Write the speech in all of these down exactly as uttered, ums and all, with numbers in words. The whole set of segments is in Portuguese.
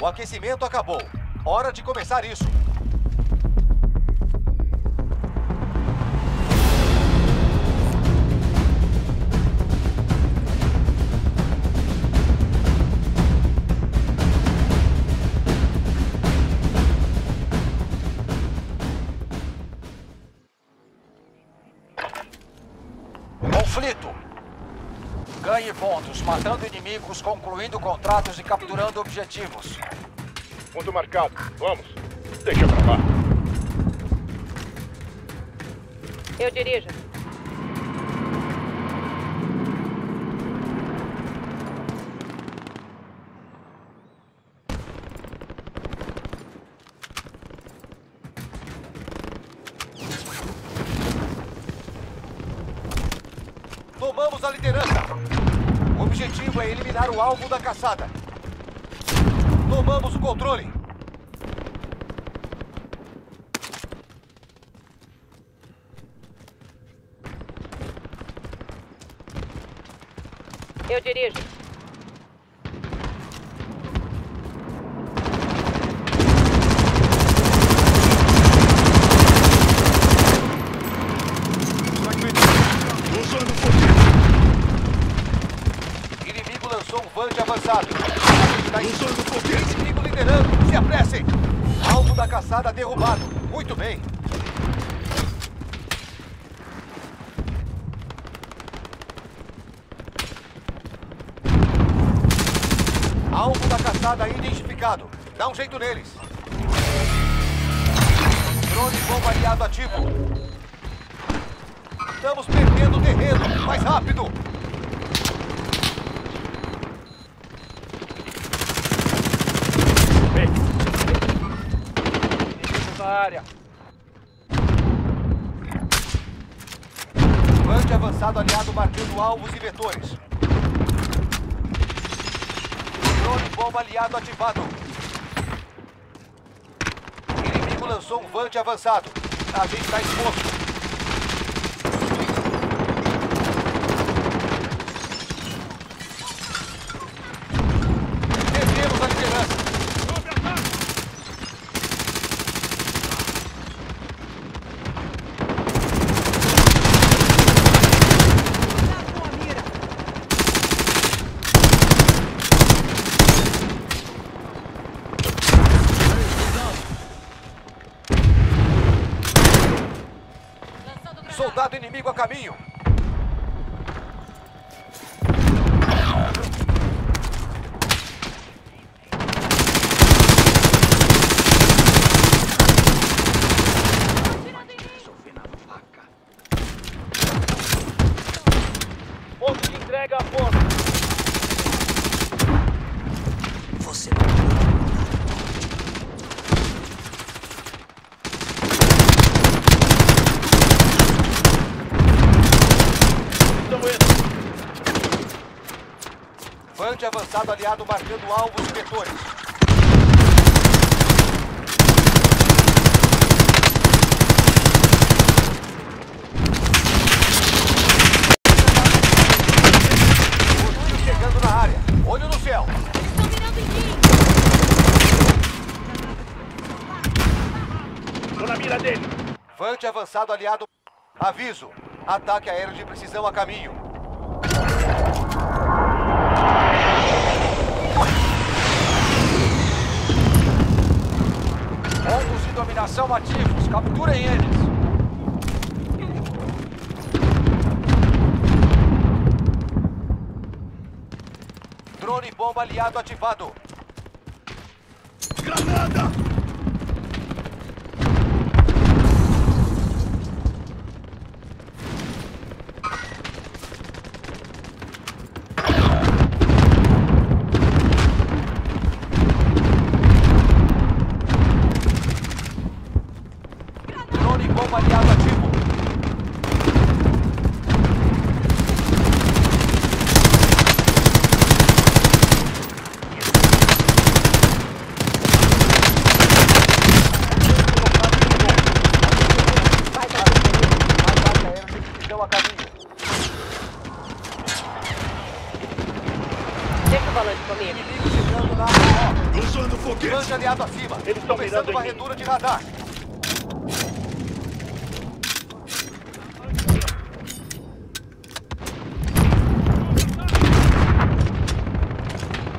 O aquecimento acabou. Hora de começar isso. Conflito. Ganhe pontos, matando inimigos, concluindo contratos e capturando objetivos. Ponto marcado. Vamos. Deixa pra lá. Eu dirijo. Tomamos a liderança. O objetivo é eliminar o alvo da caçada. Tomamos o controle. Eu dirijo. Inimigo lançou um vante avançado. Está inimigo. Inimigo liderando. Se apressem. Alvo da caçada derrubado. Muito bem. Alvo da caçada identificado. Dá um jeito neles. Drone bomba aliado ativo. Estamos perdendo terreno. Mais rápido. Área. Vante avançado aliado marcando alvos e vetores. Drone bomba aliado ativado. Inimigo lançou um vante avançado. A gente está exposto. Perdemos a liderança. Soldado inimigo a caminho. Ponto de entrega a porta. Você não... Vante avançado aliado marcando alvos e vetores. Futuro chegando na área. Olho no céu. Estão mirando em mim. Tô na mira dele. Vante avançado aliado. Aviso. Ataque aéreo de precisão a caminho. Pontos de dominação ativos, capturem eles. Drone bomba aliado ativado. Granada! Aliado ativo. Disparando foguete! Lancha aliado acima! Eles estão mirando varredura de radar!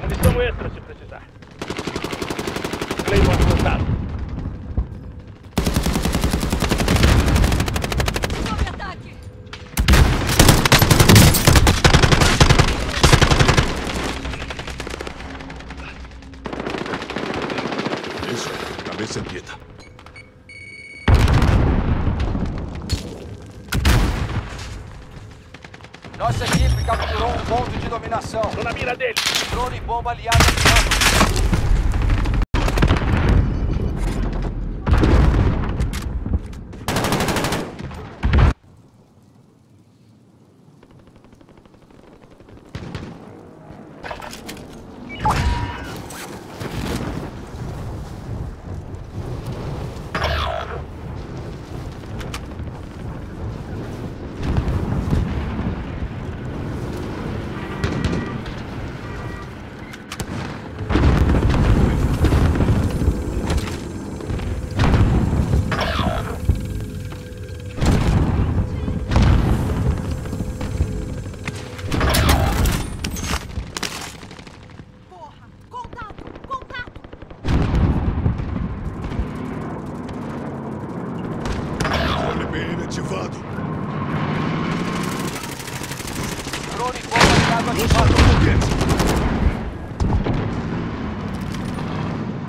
Eles estão extra se precisar. Claymore montado. Cabeça erguida. Nossa equipe capturou um ponto de dominação. Tô na mira dele. Drone e bomba aliada.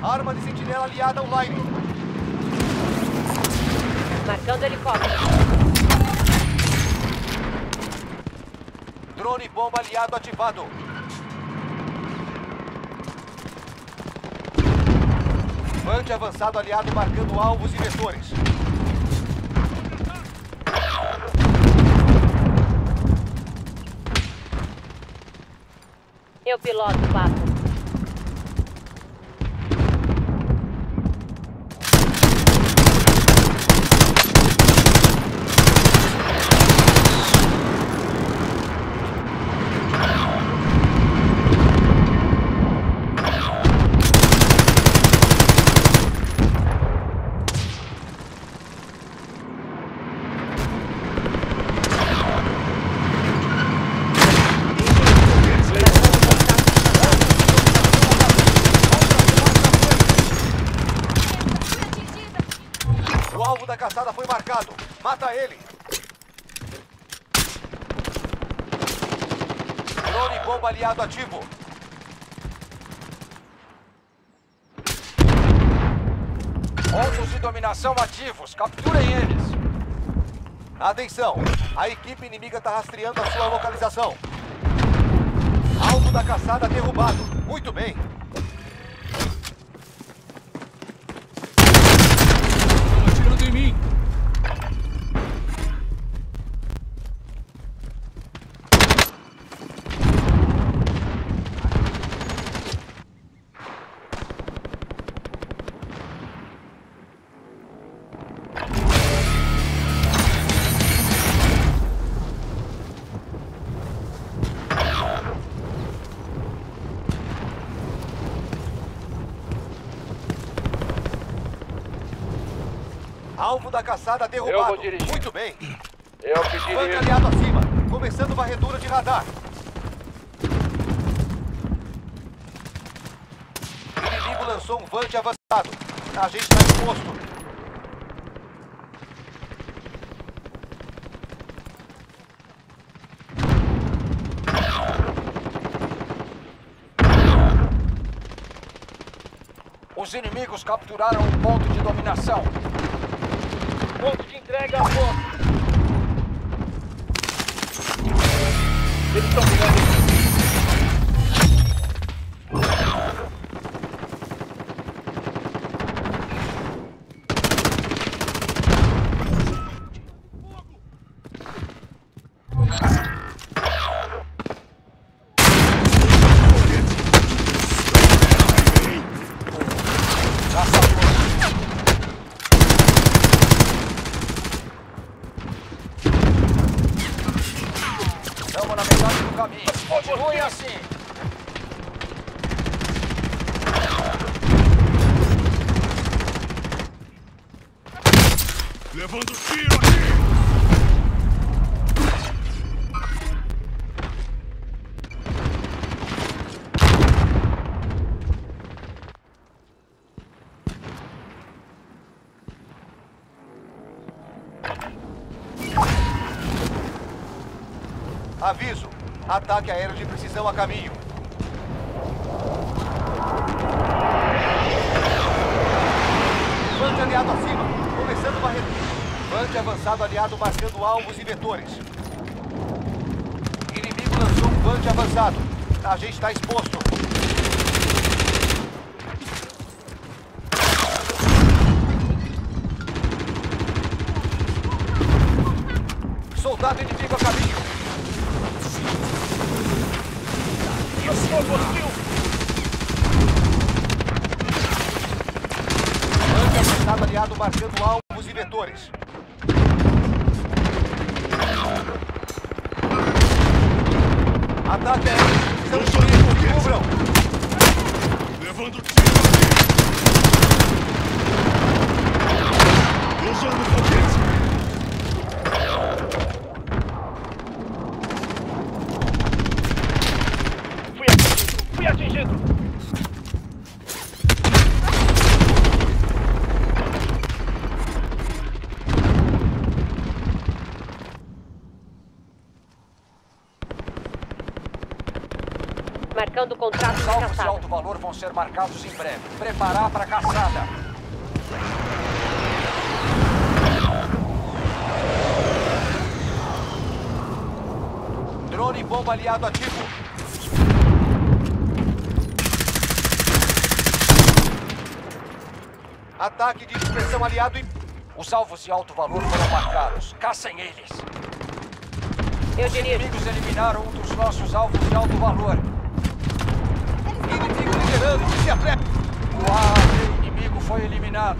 Arma de sentinela aliada online. Marcando helicóptero. Drone e bomba aliado ativado. Bande avançado aliado marcando alvos e vetores. Eu piloto, papo. Da caçada foi marcado. Mata ele. Drone e bomba aliado ativo. Pontos de dominação ativos. Capturem eles. Atenção. A equipe inimiga está rastreando a sua localização. Alvo da caçada derrubado. Muito bem. Alvo da caçada derrubado. Muito bem. Eu que dirijo. Bande aliado acima. Começando varredura de radar. O inimigo lançou um bande avançado. A gente está exposto. Os inimigos capturaram um ponto de dominação. Ponto de entrega a porta. Eles estão ligando. Caminho. Continue assim. Levando tiro aqui! Aviso! Ataque aéreo de precisão a caminho! Vante aliado acima, começando barreira. Vante avançado aliado marcando alvos e vetores. Inimigo lançou um vante avançado. A gente está exposto. Soldado inimigo a caminho. Aliado marcando alvos e vetores. Ataque aéreo. São soldados, cubram. Levando tiro. Usando foguetes. Fui atingido. Fui atingido. Marcando o contrato de caçada. Salvos de alto valor vão ser marcados em breve. Preparar para a caçada. Drone e bomba aliado ativo. Ataque de dispersão aliado e... Os salvos de alto valor foram marcados. Caçem eles. Eu diria... Os inimigos eliminaram um dos nossos alvos de alto valor. Se apresse! Uau! O inimigo foi eliminado!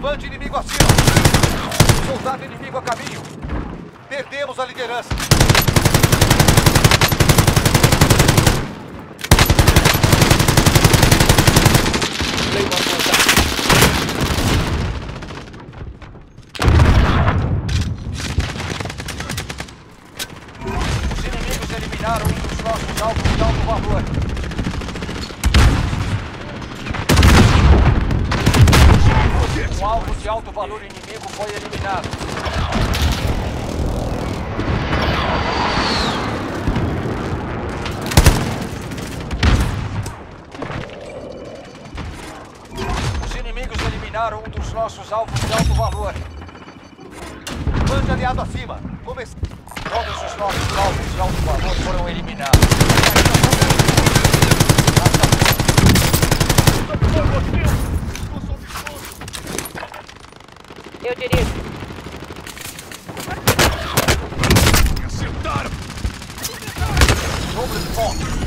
Vante inimigo acima! Soldado inimigo a caminho! Perdemos a liderança! Os inimigos eliminaram um dos nossos alvos de alto valor! Um alvo de alto valor inimigo foi eliminado. Os inimigos eliminaram um dos nossos alvos de alto valor. Bande aliado acima. Comece... Todos os nossos alvos de alto valor foram eliminados. Eu dirijo. Me acertaram! Dobro de ponto.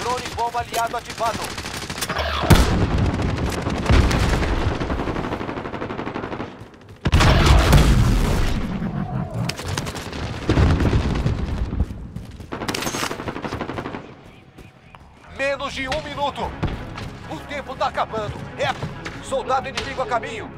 Drone bomba aliado ativado. Menos de um minuto. O tempo tá acabando. É. Soldado inimigo a caminho.